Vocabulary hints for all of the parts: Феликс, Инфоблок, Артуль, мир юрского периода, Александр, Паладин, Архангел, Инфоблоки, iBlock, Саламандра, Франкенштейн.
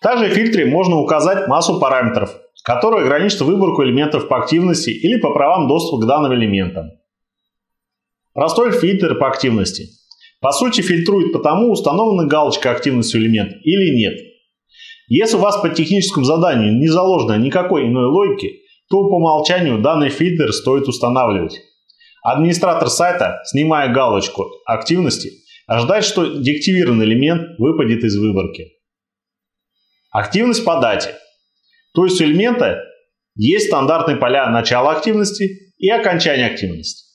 Также в фильтре можно указать массу параметров, которые ограничат выборку элементов по активности или по правам доступа к данным элементам. Простой фильтр по активности. По сути, фильтрует по тому, установлена галочка активностью элемент или нет. Если у вас по техническому заданию не заложено никакой иной логики, то по умолчанию данный фильтр стоит устанавливать. Администратор сайта, снимая галочку активности, ожидает, что деактивированный элемент выпадет из выборки. Активность по дате. То есть у элемента есть стандартные поля начала активности и окончания активности.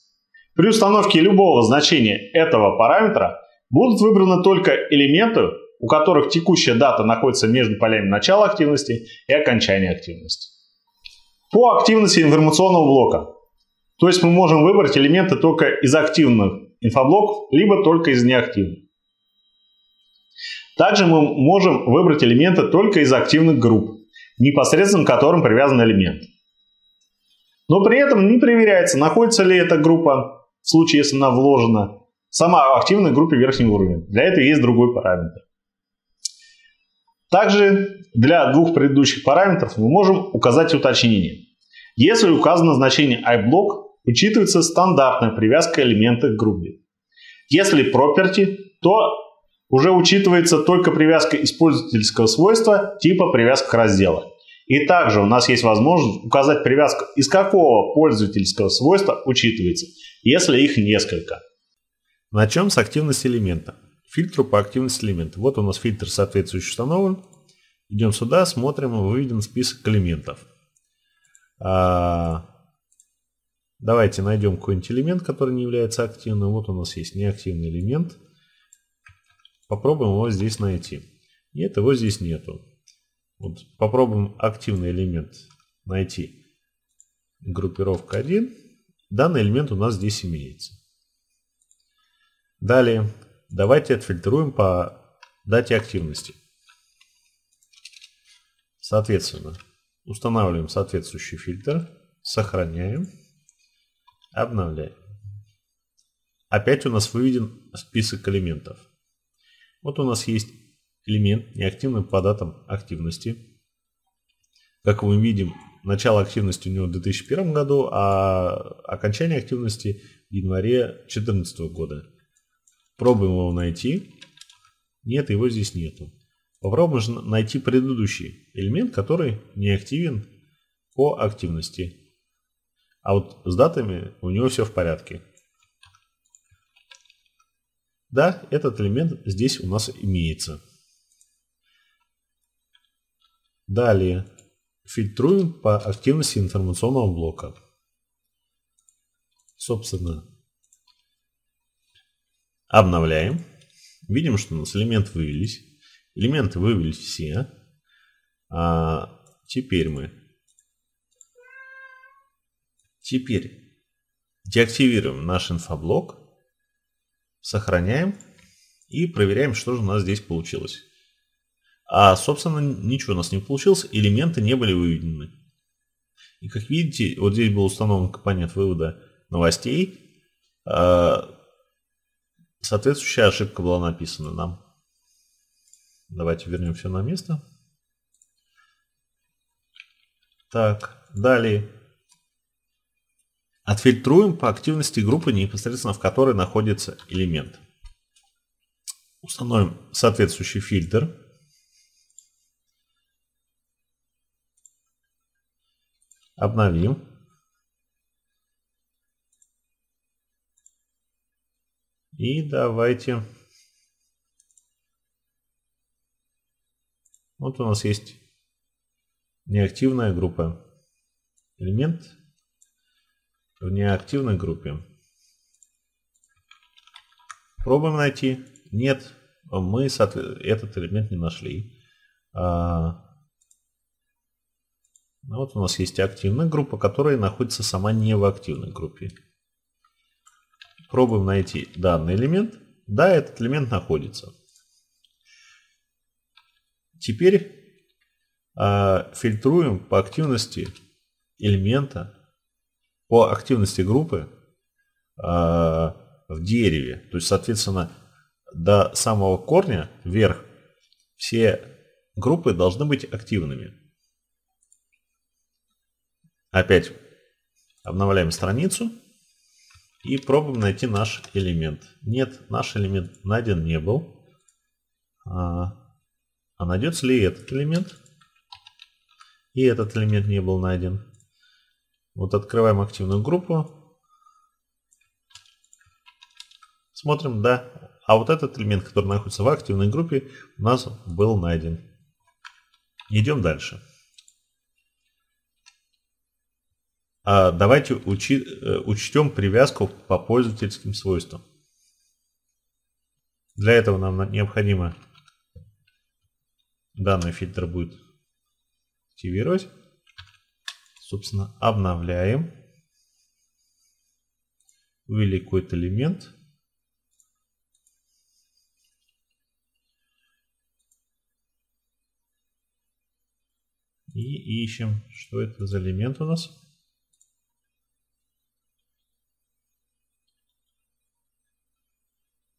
При установке любого значения этого параметра будут выбраны только элементы, у которых текущая дата находится между полями начала активности и окончания активности. По активности информационного блока. То есть мы можем выбрать элементы только из активных инфоблоков, либо только из неактивных. Также мы можем выбрать элементы только из активных групп, непосредственно к которым привязан элемент. Но при этом не проверяется, находится ли эта группа, в случае, если она вложена, сама в активной группе верхнего уровня. Для этого есть другой параметр. Также для двух предыдущих параметров мы можем указать уточнение. Если указано значение iBlock, учитывается стандартная привязка элемента к группе. Если property, то уже учитывается только привязка пользовательского свойства типа привязка раздела. И также у нас есть возможность указать привязку, из какого пользовательского свойства учитывается, если их несколько. Начнем с активности элемента. Фильтру по активности элемента. Вот у нас фильтр соответствующий установлен. Идем сюда, смотрим, выведен список элементов. Давайте найдем какой-нибудь элемент, который не является активным. Вот у нас есть неактивный элемент. Попробуем его здесь найти. Нет, его здесь нету. Вот, попробуем активный элемент найти. Группировка 1. Данный элемент у нас здесь имеется. Далее давайте отфильтруем по дате активности. Соответственно, устанавливаем соответствующий фильтр. Сохраняем. Обновляем. Опять у нас выведен список элементов. Вот у нас есть элемент неактивный по датам активности. Как мы видим, начало активности у него в 2001 году, а окончание активности в январе 2014 года. Пробуем его найти. Нет, его здесь нету. Попробуем найти предыдущий элемент, который не активен по активности. А вот с датами у него все в порядке. Да, этот элемент здесь у нас имеется. Далее фильтруем по активности информационного блока. Собственно, обновляем. Видим, что у нас элементы вывелись. Элементы вывелись все. Теперь деактивируем наш инфоблок. Сохраняем и проверяем, что же у нас здесь получилось. А, собственно, ничего у нас не получилось, элементы не были выведены. И как видите, вот здесь был установлен компонент вывода новостей. Соответствующая ошибка была написана нам. Давайте вернем все на место. Так, далее. Отфильтруем по активности группы, непосредственно в которой находится элемент. Установим соответствующий фильтр. Обновим. И давайте. Вот у нас есть неактивная группа. Элемент в неактивной группе. Пробуем найти. Нет, мы этот элемент не нашли. Вот у нас есть активная группа, которая находится сама не в активной группе. Пробуем найти данный элемент. Да, этот элемент находится. Теперь фильтруем по активности элемента. По активности группы в дереве, то есть, соответственно, до самого корня вверх все Группы должны быть активными. Опять обновляем страницу и пробуем найти наш элемент. Нет, наш элемент найден не был. А найдется ли этот элемент? И этот элемент не был найден. Вот открываем активную группу. Смотрим, да. А вот этот элемент, который находится в активной группе, у нас был найден. Идем дальше. Давайте учтем привязку по пользовательским свойствам. Для этого нам необходимо данный фильтр будет активировать. Собственно, обновляем. Ввели какой-то элемент. И ищем, что это за элемент у нас.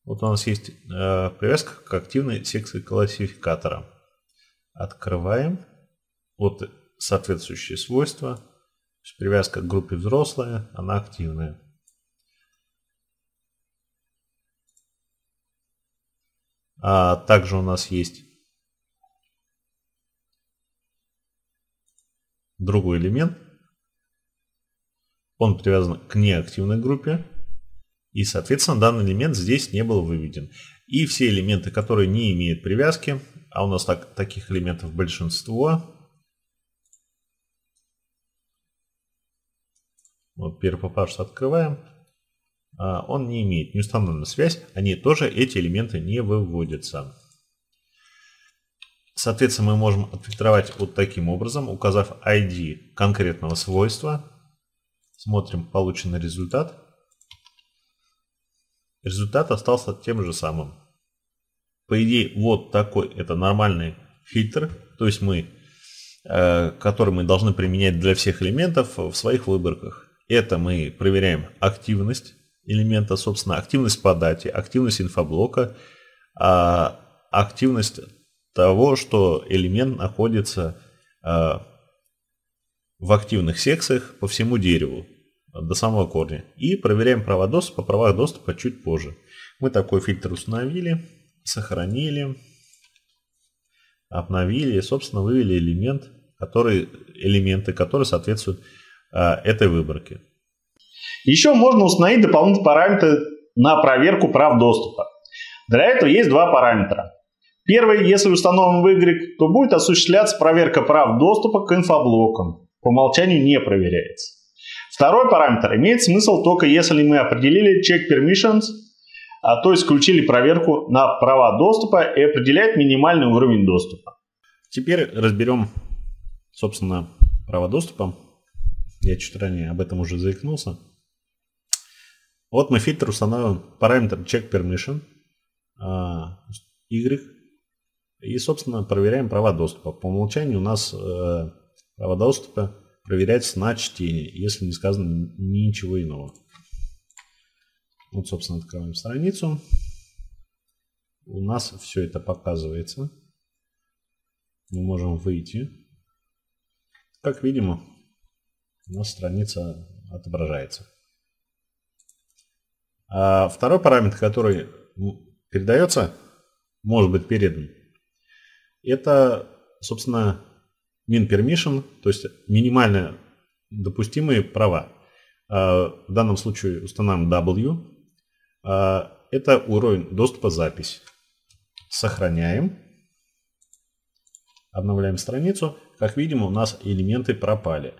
Вот у нас есть привязка к активной секции классификатора. Открываем. Вот соответствующие свойства. Привязка к группе взрослая, она активная. А также у нас есть другой элемент. Он привязан к неактивной группе. И, соответственно, данный элемент здесь не был выведен. И все элементы, которые не имеют привязки, а у нас таких элементов большинство. Вот первый попавшийся открываем. Он не имеет неустановленную связь. Они тоже, эти элементы, не выводятся. Соответственно, мы можем отфильтровать вот таким образом, указав ID конкретного свойства. Смотрим полученный результат. Результат остался тем же самым. По идее, вот такой это нормальный фильтр, то есть который мы должны применять для всех элементов в своих выборках. Это мы проверяем активность элемента, собственно, активность по дате, активность инфоблока, активность того, что элемент находится в активных секциях по всему дереву. До самого корня. И проверяем права доступа, права доступа чуть позже. Мы такой фильтр установили, сохранили, обновили и, собственно, вывели элементы, которые соответствуют этой выборке. Еще можно установить дополнительные параметры на проверку прав доступа. Для этого есть два параметра. Первый, если установлен в Y, то будет осуществляться проверка прав доступа к инфоблокам. По умолчанию не проверяется. Второй параметр имеет смысл только если мы определили check permissions, то есть включили проверку на права доступа и определяет минимальный уровень доступа. Теперь разберем, собственно, права доступа. Я чуть ранее об этом уже заикнулся. Вот мы фильтр установим параметр check permission Y и, собственно, проверяем права доступа. По умолчанию у нас права доступа проверяется на чтение, если не сказано ничего иного. Вот, собственно, открываем страницу. У нас все это показывается. Мы можем выйти. Как видим, у нас страница отображается. А второй параметр, который передается, может быть передан, это, собственно, min permission, то есть минимально допустимые права. В данном случае установим W. Это уровень доступа запись. Сохраняем. Обновляем страницу. Как видим, у нас элементы пропали.